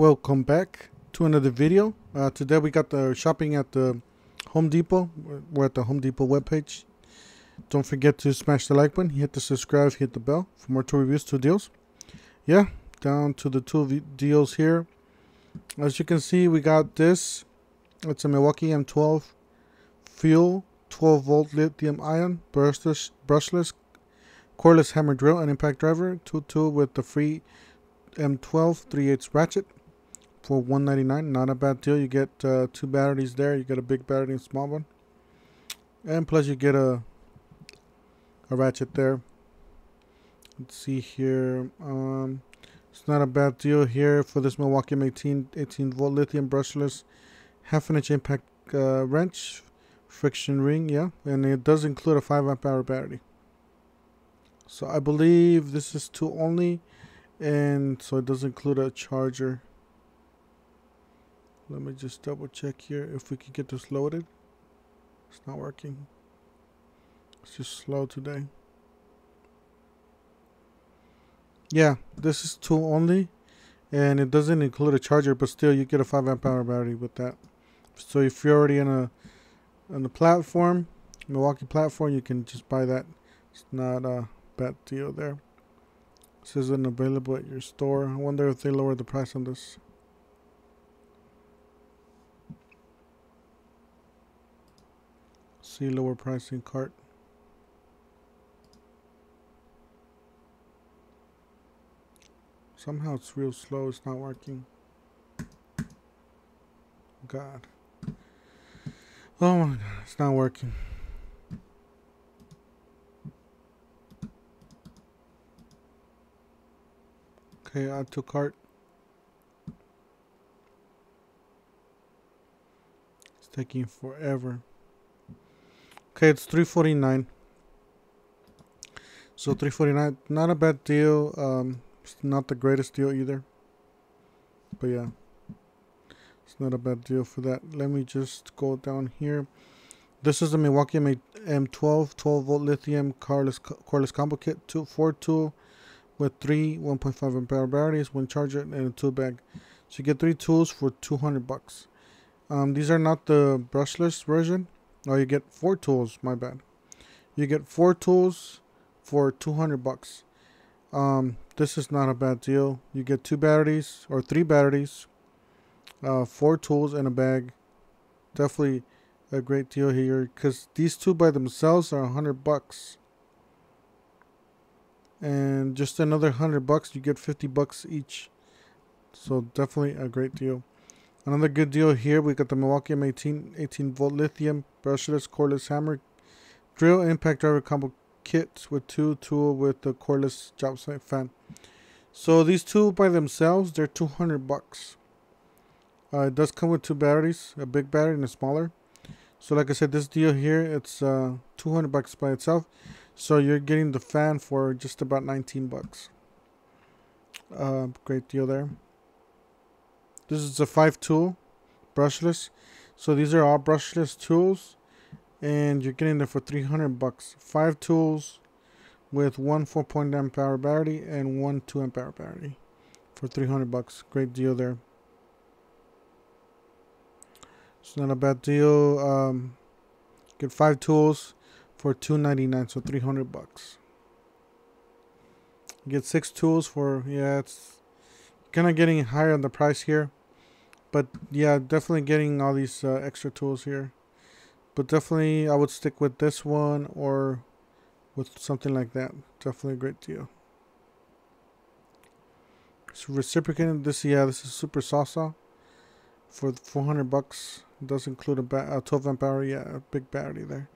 Welcome back to another video. Today we got the shopping at the Home Depot. We're at the Home Depot webpage. Don't forget to smash the like button, hit the subscribe, hit the bell for more tool reviews, tool deals. Yeah, down to the tool deals here. As you can see, we got this. It's a Milwaukee M12 fuel 12 volt lithium ion brushless cordless hammer drill and impact driver tool with the free M12 3/8 ratchet. For $1.99, not a bad deal. You get two batteries there. You get a big battery and a small one, and plus you get a ratchet there. Let's see here. It's not a bad deal here for this Milwaukee M18 18-volt lithium brushless 1/2-inch impact wrench, friction ring, yeah, and it does include a 5-amp-hour battery. So I believe this is 2 only, and so it does include a charger. Let me just double check here if we can get this loaded. It's not working. It's just slow today. Yeah, this is 2 only, and it doesn't include a charger, but still you get a 5-amp-hour battery with that. So if you're already on the platform, Milwaukee platform, you can just buy that. It's not a bad deal there. This isn't available at your store. I wonder if they lowered the price on this. See lower pricing cart. Somehow it's real slow. It's not working. God. Oh my God. It's not working. Okay. Add to cart. It's taking forever. Okay, it's $3.49. So $3.49, not a bad deal. It's not the greatest deal either, but yeah, it's not a bad deal for that. Let me just go down here. This is the Milwaukee M12 12-volt lithium cordless combo kit, 4-tool with 3 1.5-amp-hour batteries, 1 charger, and a tool bag. So you get 3 tools for $200. These are not the brushless version. Oh, you get 4 tools, my bad. You get 4 tools for $200. This is not a bad deal. You get 2 batteries or 3 batteries, 4 tools, and a bag. Definitely a great deal here, because these 2 by themselves are $100. And just another $100, you get $50 each. So definitely a great deal. Another good deal here, we got the Milwaukee M18 18-volt lithium brushless cordless hammer drill impact driver combo kit with 2 tool with the cordless job site fan. So these 2 by themselves, they're $200. It does come with 2 batteries, a big battery and a smaller. So like I said, this deal here, it's $200 by itself. So you're getting the fan for just about $19. Great deal there. This is a 5-tool brushless. So these are all brushless tools, and you're getting them for $300. 5 tools with 1 4.0-amp-hour battery and 1 2-amp-hour battery for $300. Great deal there. It's not a bad deal. Get 5 tools for $299, so $300. You get 6 tools for, yeah, it's kind of getting higher on the price here. But yeah, definitely getting all these extra tools here. But definitely, I would stick with this one or with something like that. Definitely a great deal. So reciprocating this, yeah, this is super salsa for $400. It does include a 12-amp-hour, yeah, a big battery there.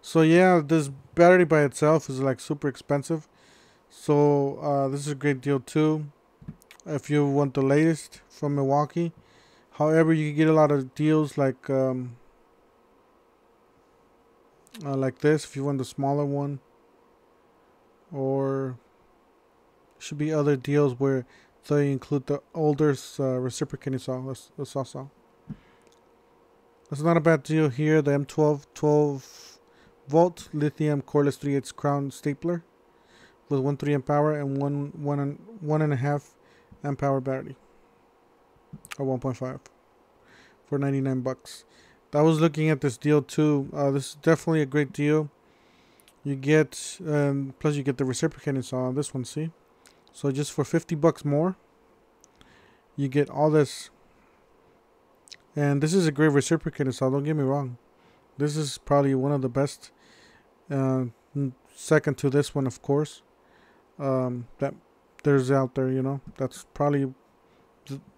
So yeah, this battery by itself is like super expensive. So this is a great deal too. If you want the latest from Milwaukee. However, you can get a lot of deals like this if you want the smaller one, or should be other deals where they include the older reciprocating saw, the saw. That's not a bad deal here. The M12 12-volt lithium cordless 3/8 crown stapler with 1 3-amp-hour and 1 1.5-amp-hour battery. or 1.5 for 99 bucks. I was looking at this deal too. This is definitely a great deal. You get, plus you get the reciprocating saw on this one, see? So just for 50 bucks more, you get all this. And this is a great reciprocating saw, don't get me wrong. This is probably one of the best, second to this one, of course, that there's out there, you know. That's probably,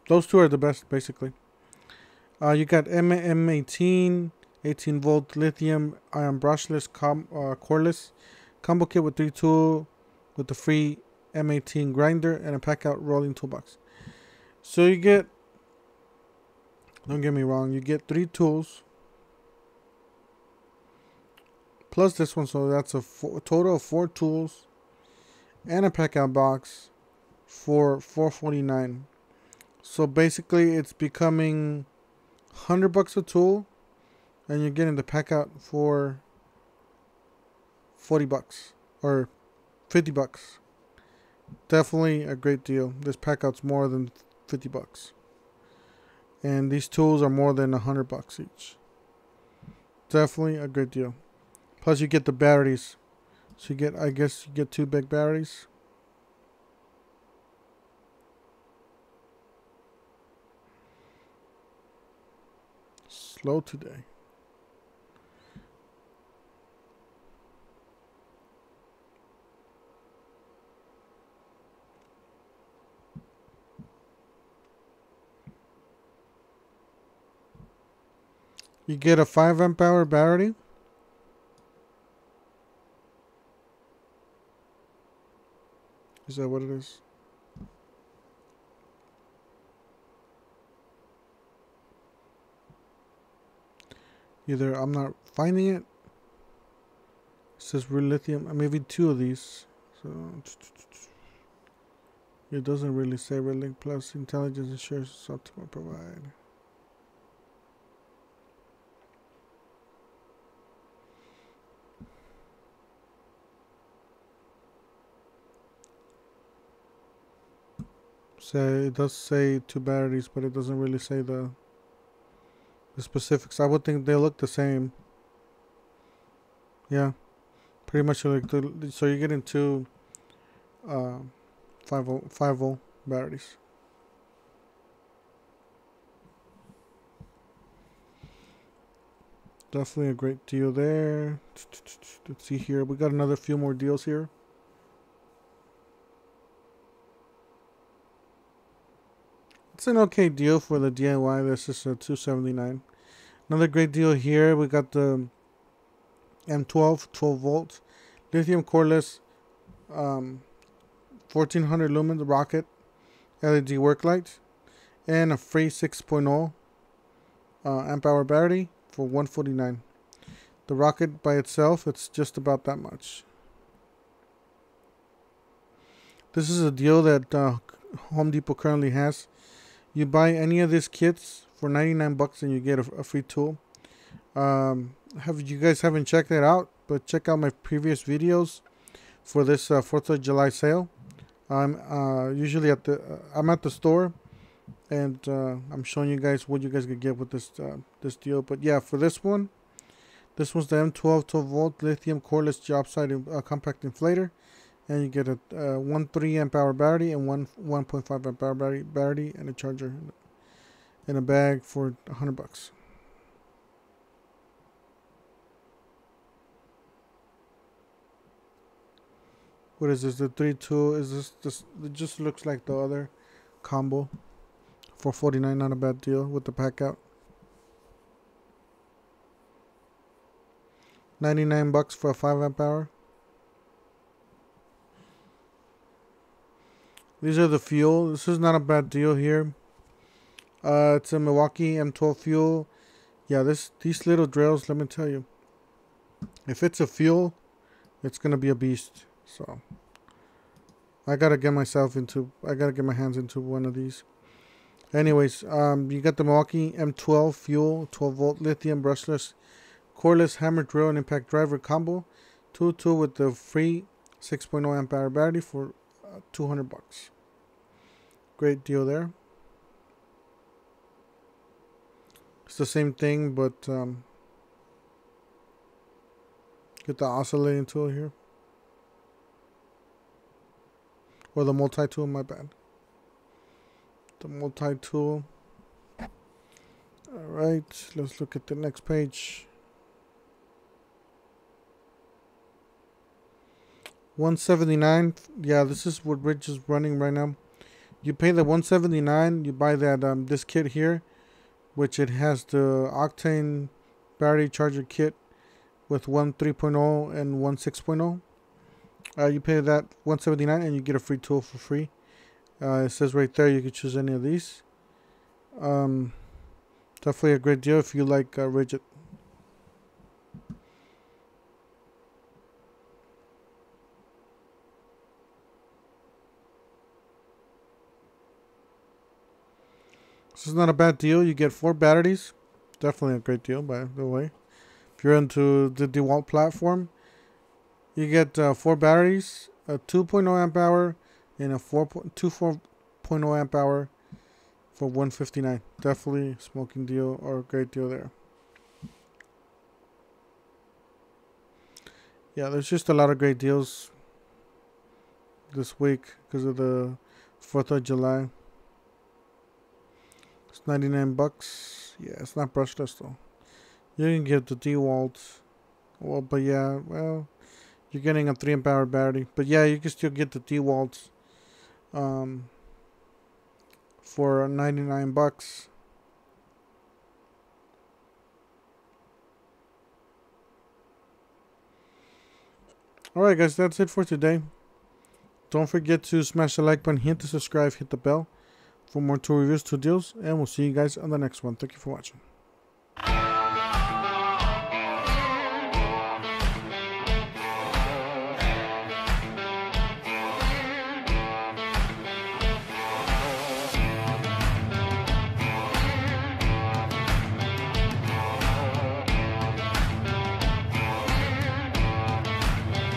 those two are the best, basically. You got M18. 18 volt lithium ion brushless coreless combo kit with 3 tools with the free M18 grinder and a pack out rolling toolbox. So you get, don't get me wrong, you get 3 tools plus this one, so that's a total of 4 tools and a pack out box for $4.49. So basically it's becoming 100 bucks a tool. And you're getting the pack out for 40 bucks or 50 bucks. Definitely a great deal. This pack out's more than 50 bucks. And these tools are more than 100 bucks each. Definitely a great deal. Plus you get the batteries. So you get, I guess you get 2 big batteries. Slow today. You get a 5 amp hour battery. Is that what it is? Either I'm not finding it. It says lithium. Maybe 2 of these. So it doesn't really say Relink Plus Intelligence Assurance Optimal Provide. So it does say 2 batteries, but it doesn't really say the specifics. I would think they look the same. Yeah, pretty much like the, so you're getting 2 5 volt batteries. Definitely a great deal there. Let's see here. We got another few more deals here. It's an okay deal for the DIY. This is a $279. Another great deal here. We got the M12 12 volt lithium coreless 1400 lumen rocket LED work light and a free 6.0 amp hour battery for $149. The rocket by itself, it's just about that much. This is a deal that Home Depot currently has. You buy any of these kits for 99 bucks and you get a free tool. Have you guys haven't checked that out, but check out my previous videos for this 4th of July sale. I'm usually at the I'm at the store and I'm showing you guys what you guys could get with this this deal. But yeah, for this one, this was the M12 12 volt lithium coreless job site compact inflator. And you get a 1 3 amp hour battery and 1 1.5 amp hour battery and a charger in a bag for 100 bucks. What is this? The 3 tool? Is this? It just looks like the other combo for $49. Not a bad deal with the pack out. 99 bucks for a 5 amp hour. These are the fuel. This is not a bad deal here. It's a Milwaukee M12 fuel. Yeah, these little drills, let me tell you. If it's a fuel, it's going to be a beast. So, I got to get myself into, I got to get my hands into one of these. Anyways, you got the Milwaukee M12 fuel, 12 volt lithium brushless, coreless hammer drill and impact driver combo. 2 tool with the free 6.0 amp hour battery for 200 bucks. Great deal there. the same thing, but get the oscillating tool here. Or the multi-tool, my bad. The multi-tool. Alright, let's look at the next page. 179. Yeah, this is what Rich is running right now. You pay the 179. You buy that this kit here, which it has the Octane battery charger kit with one 3.0 and one 6.0. You pay that 179 and you get a free tool for free. It says right there you can choose any of these. Definitely a great deal if you like Rigid. This is not a bad deal. You get 4 batteries. Definitely a great deal, by the way. If you're into the DeWalt platform, you get 4 batteries, a 2.0 amp hour, and a 4.0 amp hour for 159. Definitely a smoking deal or a great deal there. Yeah, there's just a lot of great deals this week because of the 4th of July. It's 99 bucks. Yeah, it's not brushless though. You can get the DeWalt. Well, but yeah, well, you're getting a 3 amp hour battery. But yeah, you can still get the DeWalt for 99 bucks. Alright guys, that's it for today. Don't forget to smash the like button, hit the subscribe, hit the bell for more tool reviews, tool deals, and we'll see you guys on the next one. Thank you for watching.